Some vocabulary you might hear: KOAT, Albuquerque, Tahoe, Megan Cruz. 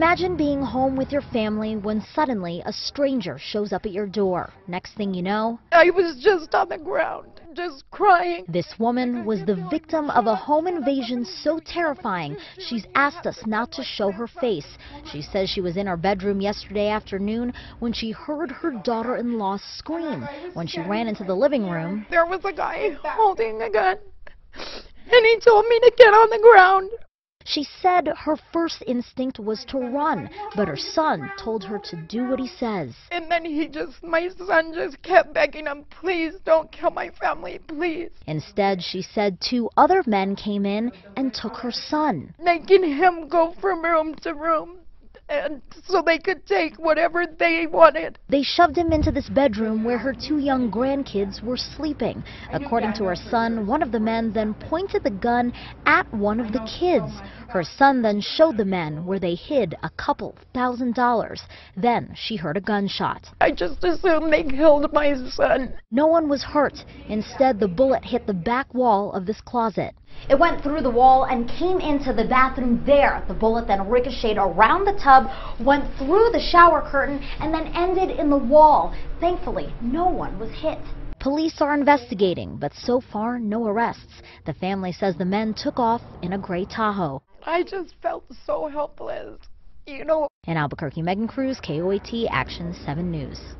Imagine being home with your family when suddenly a stranger shows up at your door. Next thing you know, I was just on the ground, just crying. This woman was the victim of a home invasion so terrifying, she's asked us not to show her face. She says she was in her bedroom yesterday afternoon when she heard her daughter-in-law scream when she ran into the living room. There was a guy holding a gun, and he told me to get on the ground. She said her first instinct was to run, but her son told her to do what he says. And then my son just kept begging him, please don't kill my family, please. Instead, she said two other men came in and took her son, making him go from room to room, and so they could take whatever they wanted. They shoved him into this bedroom where her two young grandkids were sleeping. According to her son, one of the men then pointed the gun at one of the kids. Her son then showed the men where they hid a couple $1,000. Then she heard a gunshot. I just assumed they killed my son. No one was hurt. Instead, the bullet hit the back wall of this closet. It went through the wall and came into the bathroom there. The bullet then ricocheted around the tub, went through the shower curtain, and then ended in the wall. Thankfully, no one was hit. Police are investigating, but so far, no arrests. The family says the men took off in a gray Tahoe. I just felt so helpless, you know. In Albuquerque, Megan Cruz, KOAT, Action 7 News.